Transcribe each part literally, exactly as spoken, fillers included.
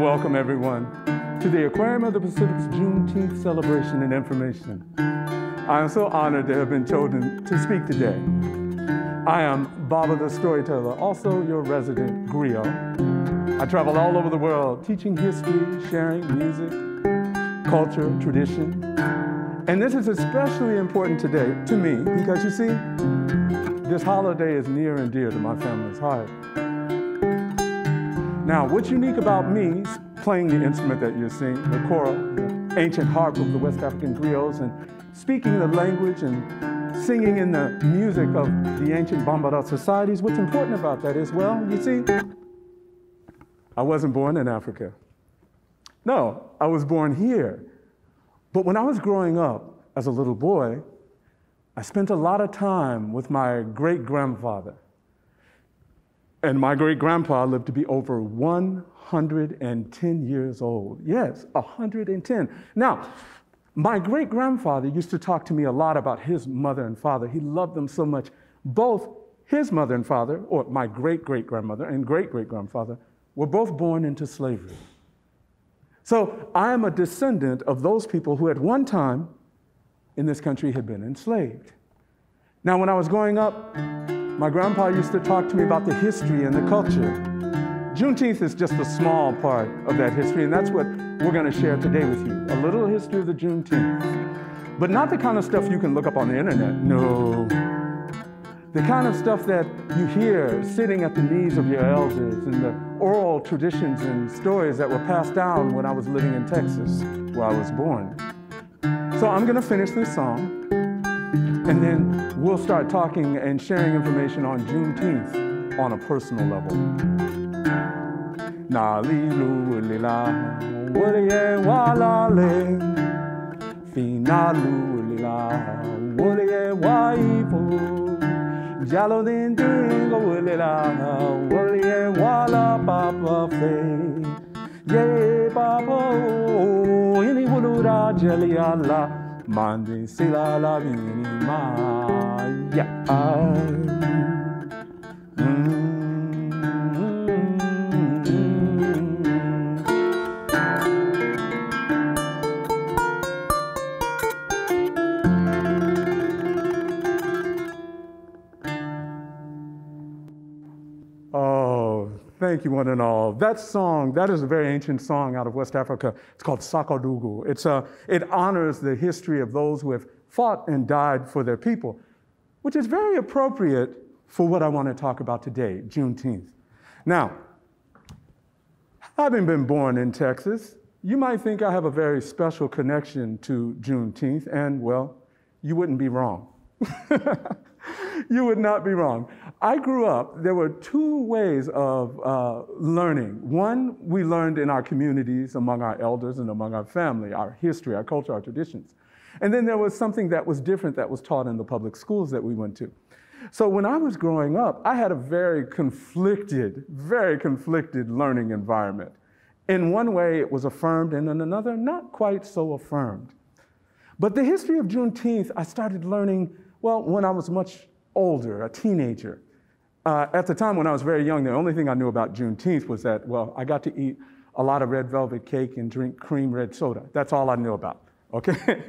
Welcome everyone to the Aquarium of the Pacific's Juneteenth celebration and information. I am so honored to have been chosen to speak today. I am Baba the Storyteller, also your resident griot. I travel all over the world teaching history, sharing music, culture, tradition. And this is especially important today to me because you see, this holiday is near and dear to my family's heart. Now, what's unique about me is playing the instrument that you're seeing, the choral, the ancient harp of the West African griots, and speaking the language and singing in the music of the ancient Bambara societies. What's important about that is, well, you see, I wasn't born in Africa. No, I was born here. But when I was growing up as a little boy, I spent a lot of time with my great-grandfather. And my great-grandpa lived to be over one hundred ten years old. Yes, one hundred ten. Now, my great-grandfather used to talk to me a lot about his mother and father. He loved them so much. Both his mother and father, or my great-great-grandmother and great-great-grandfather, were both born into slavery. So I am a descendant of those people who at one time in this country had been enslaved. Now, when I was growing up, my grandpa used to talk to me about the history and the culture. Juneteenth is just a small part of that history, and that's what we're going to share today with you, a little history of the Juneteenth. But not the kind of stuff you can look up on the internet, no. The kind of stuff that you hear sitting at the knees of your elders and the oral traditions and stories that were passed down when I was living in Texas, where I was born. So I'm going to finish this song, and then we'll start talking and sharing information on Juneteenth on a personal level. Nali lulila, wole walale, finalu lulila, wole waipo, jalo din dingo lulila, wole wala papa fe, ye papa, ini bulura jeliala. Mande sila la vinima, yeah. Oh, thank you one and all. That song, that is a very ancient song out of West Africa. It's called Sakadugu. It's a, it honors the history of those who have fought and died for their people, which is very appropriate for what I want to talk about today, Juneteenth. Now, having been born in Texas, you might think I have a very special connection to Juneteenth, and well, you wouldn't be wrong. You would not be wrong. I grew up, there were two ways of uh, learning. One, we learned in our communities, among our elders and among our family, our history, our culture, our traditions. And then there was something that was different that was taught in the public schools that we went to. So when I was growing up, I had a very conflicted, very conflicted learning environment. In one way, it was affirmed, and in another, not quite so affirmed. But the history of Juneteenth, I started learning, well, when I was much older, a teenager. Uh, at the time when I was very young, the only thing I knew about Juneteenth was that, well, I got to eat a lot of red velvet cake and drink cream red soda. That's all I knew about, okay?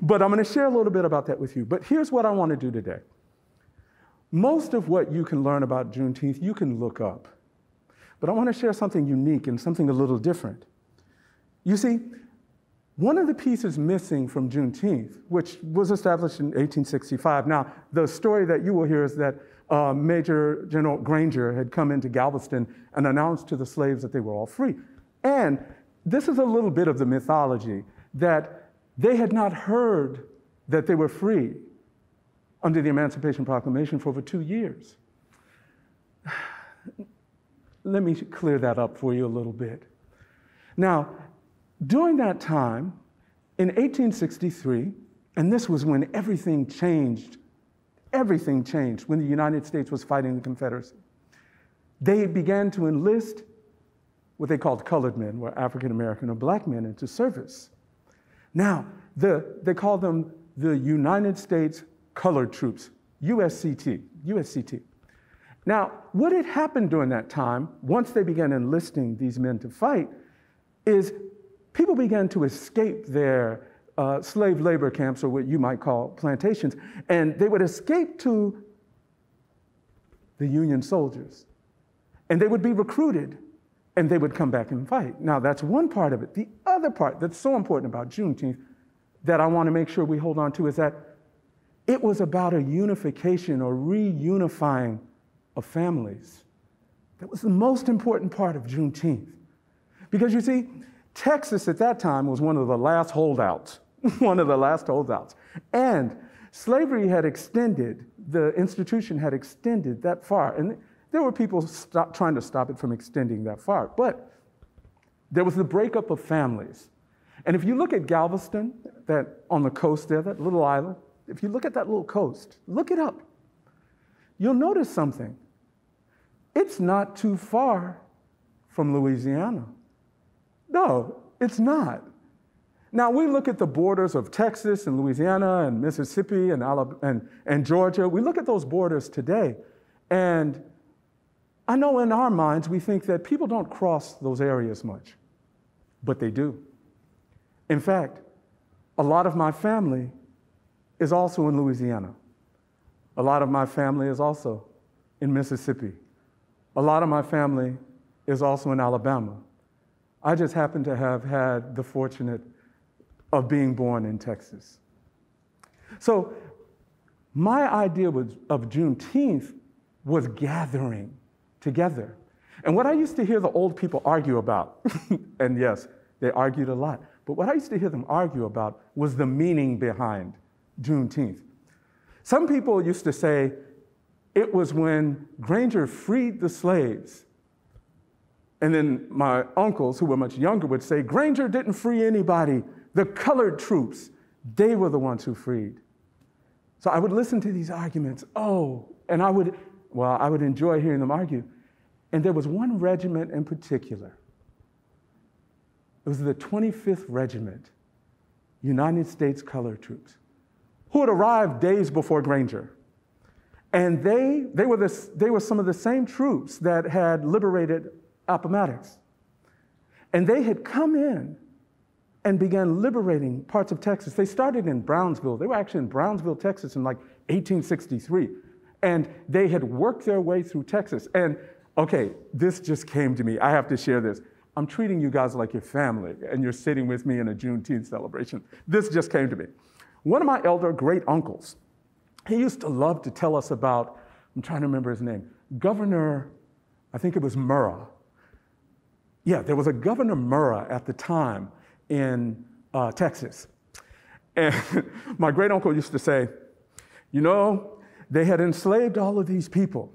But I'm gonna share a little bit about that with you. But here's what I wanna do today. Most of what you can learn about Juneteenth, you can look up. But I wanna share something unique and something a little different. You see, one of the pieces missing from Juneteenth, which was established in eighteen sixty-five. Now, the story that you will hear is that uh, Major General Granger had come into Galveston and announced to the slaves that they were all free. And this is a little bit of the mythology, that they had not heard that they were free under the Emancipation Proclamation for over two years. Let me clear that up for you a little bit. Now, during that time, in eighteen sixty-three, and this was when everything changed, everything changed, when the United States was fighting the Confederacy, they began to enlist what they called colored men, were African American or black men, into service. Now, the, they called them the United States Colored Troops, U S C T. Now, what had happened during that time, once they began enlisting these men to fight, is people began to escape their uh, slave labor camps, or what you might call plantations, and they would escape to the Union soldiers. And they would be recruited, and they would come back and fight. Now, that's one part of it. The other part that's so important about Juneteenth that I want to make sure we hold on to is that it was about a unification or reunifying of families. That was the most important part of Juneteenth. Because you see, Texas at that time was one of the last holdouts, one of the last holdouts. And slavery had extended, the institution had extended that far. And there were people stop, trying to stop it from extending that far. But there was the breakup of families. And if you look at Galveston, that on the coast there, that little island, if you look at that little coast, look it up, you'll notice something. It's not too far from Louisiana. No, it's not. Now, we look at the borders of Texas and Louisiana and Mississippi and, Alabama and, and Georgia. We look at those borders today. And I know in our minds, we think that people don't cross those areas much, but they do. In fact, a lot of my family is also in Louisiana. A lot of my family is also in Mississippi. A lot of my family is also in Alabama. I just happen to have had the fortunate of being born in Texas. So my idea was, of Juneteenth was gathering together. And what I used to hear the old people argue about, and yes, they argued a lot, but what I used to hear them argue about was the meaning behind Juneteenth. Some people used to say it was when Granger freed the slaves. And then my uncles, who were much younger, would say, Granger didn't free anybody. The colored troops, they were the ones who freed. So I would listen to these arguments. Oh, and I would, well, I would enjoy hearing them argue. And there was one regiment in particular. It was the twenty-fifth Regiment, United States Colored Troops, who had arrived days before Granger. And they, they, were, the, they were some of the same troops that had liberated Appomattox. And they had come in and began liberating parts of Texas. They started in Brownsville. They were actually in Brownsville, Texas in like eighteen sixty-three. And they had worked their way through Texas. And okay, this just came to me. I have to share this. I'm treating you guys like your family and you're sitting with me in a Juneteenth celebration. This just came to me. One of my elder great uncles, he used to love to tell us about, I'm trying to remember his name, Governor, I think it was Murrah. Yeah, there was a Governor Murrah at the time in uh, Texas. And my great uncle used to say, you know, they had enslaved all of these people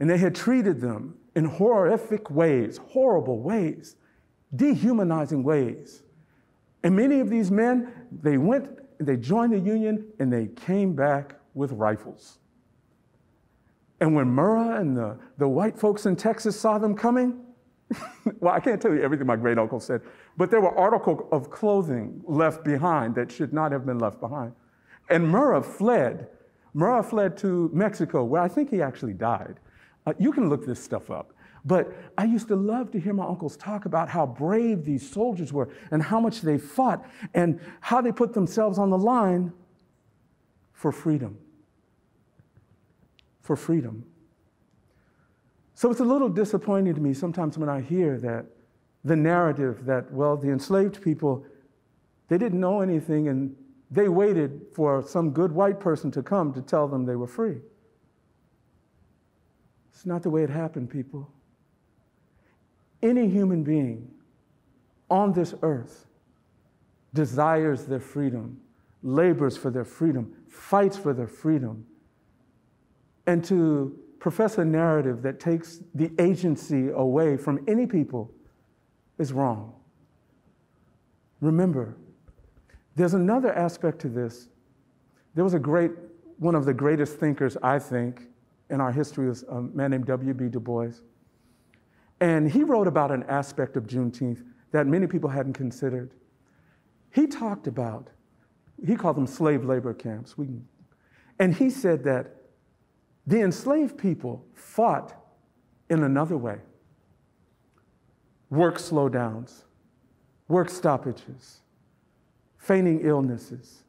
and they had treated them in horrific ways, horrible ways, dehumanizing ways. And many of these men, they went, they joined the Union and they came back with rifles. And when Murrah and the, the white folks in Texas saw them coming, well, I can't tell you everything my great uncle said, but there were articles of clothing left behind that should not have been left behind. And Murrah fled. Murrah fled to Mexico, where I think he actually died. Uh, you can look this stuff up. But I used to love to hear my uncles talk about how brave these soldiers were and how much they fought and how they put themselves on the line for freedom. For freedom. So it's a little disappointing to me sometimes when I hear that the narrative that, well, the enslaved people, they didn't know anything and they waited for some good white person to come to tell them they were free. It's not the way it happened, people. Any human being on this earth desires their freedom, labors for their freedom, fights for their freedom. And to profess a narrative that takes the agency away from any people is wrong. Remember, there's another aspect to this. There was a great, one of the greatest thinkers, I think, in our history is a man named W B Du Bois. And he wrote about an aspect of Juneteenth that many people hadn't considered. He talked about, he called them slave labor camps. We, and he said that the enslaved people fought in another way. Work slowdowns, work stoppages, feigning illnesses,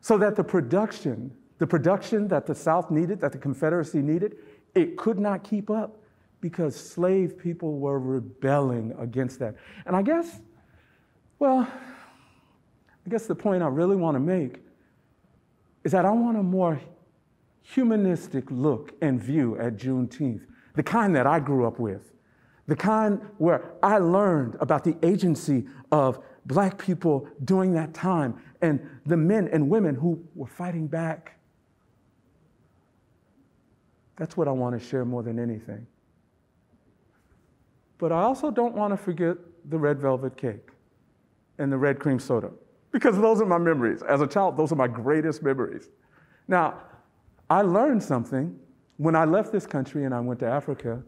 so that the production, the production that the South needed, that the Confederacy needed, it could not keep up because slave people were rebelling against that. And I guess, well, I guess the point I really want to make is that I want a more humanistic look and view at Juneteenth, the kind that I grew up with, the kind where I learned about the agency of Black people during that time and the men and women who were fighting back. That's what I want to share more than anything. But I also don't want to forget the red velvet cake and the red cream soda, because those are my memories. As a child, those are my greatest memories. Now, I learned something when I left this country and I went to Africa.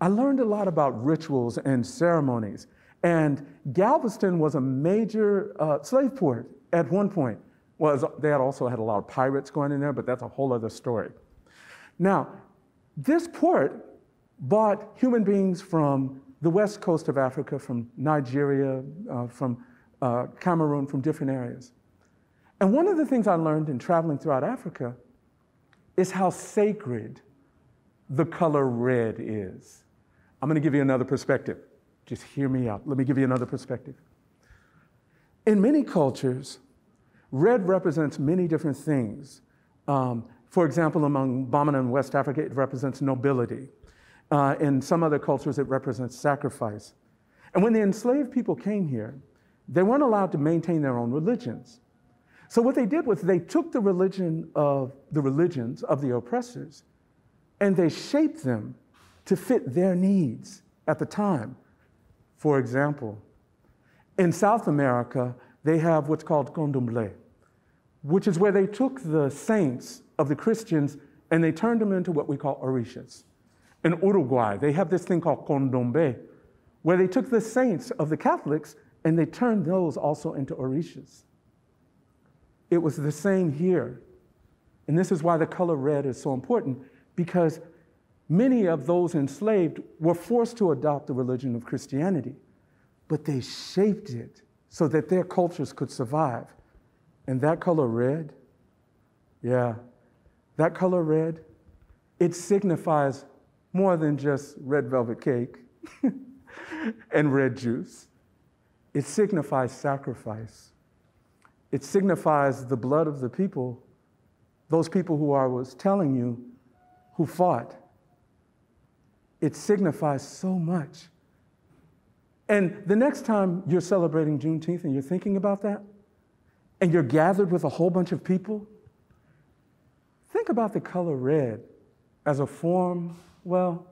I learned a lot about rituals and ceremonies. And Galveston was a major uh, slave port at one point. Well, they had also had a lot of pirates going in there, but that's a whole other story. Now, this port bought human beings from the west coast of Africa, from Nigeria, uh, from uh, Cameroon, from different areas. And one of the things I learned in traveling throughout Africa is how sacred the color red is. I'm gonna give you another perspective. Just hear me out. Let me give you another perspective. In many cultures, red represents many different things. Um, for example, among Bamana in West Africa, it represents nobility. Uh, in some other cultures, it represents sacrifice. And when the enslaved people came here, they weren't allowed to maintain their own religions. So what they did was they took the religion of the religions of the oppressors and they shaped them to fit their needs at the time. For example, in South America, they have what's called Candomblé, which is where they took the saints of the Christians and they turned them into what we call orishas. In Uruguay, they have this thing called Candombe, where they took the saints of the Catholics and they turned those also into orishas. It was the same here. And this is why the color red is so important, because many of those enslaved were forced to adopt the religion of Christianity, but they shaped it so that their cultures could survive. And that color red, yeah, that color red, it signifies more than just red velvet cake and red juice. It signifies sacrifice. It signifies the blood of the people, those people who I was telling you, who fought. It signifies so much. And the next time you're celebrating Juneteenth and you're thinking about that, and you're gathered with a whole bunch of people, think about the color red as a form, well,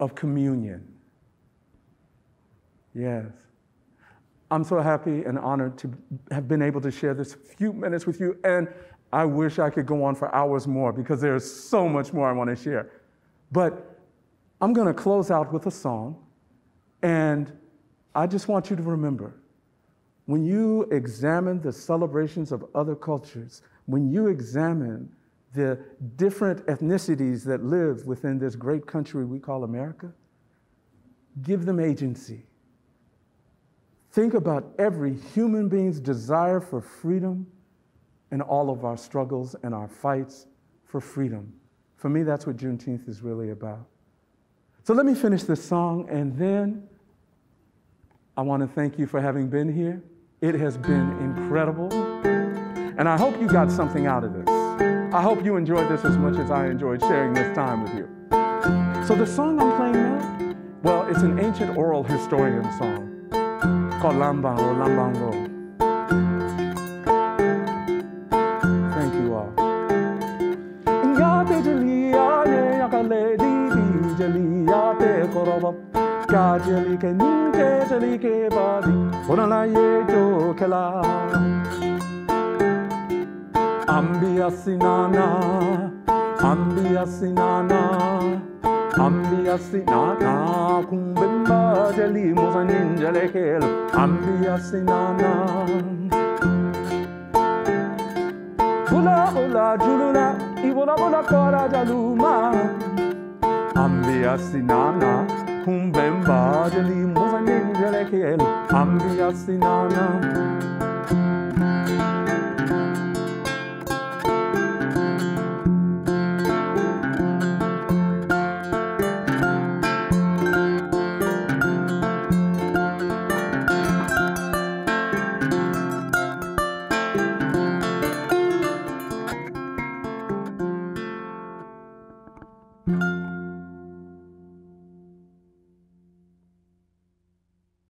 of communion. Yes. I'm so happy and honored to have been able to share this few minutes with you, and I wish I could go on for hours more because there's so much more I want to share. But I'm going to close out with a song, and I just want you to remember, when you examine the celebrations of other cultures, when you examine the different ethnicities that live within this great country we call America, give them agency. Think about every human being's desire for freedom and all of our struggles and our fights for freedom. For me, that's what Juneteenth is really about. So let me finish this song, and then I want to thank you for having been here. It has been incredible. And I hope you got something out of this. I hope you enjoyed this as much as I enjoyed sharing this time with you. So the song I'm playing now, well, it's an ancient oral historian song called Lambango, Lambango. Kajeli ke ninke jeli ke badi, onala ye jo kela. Ambia sinana, ambia sinana, ambia sinana. Kumbimba jeli muzanin jeli kelo, ambia sinana. Hula hula julula, ibola bola kora jaluma. Ambia sinana. Kumbemba jali mozanin jale kelo, ambia sinana.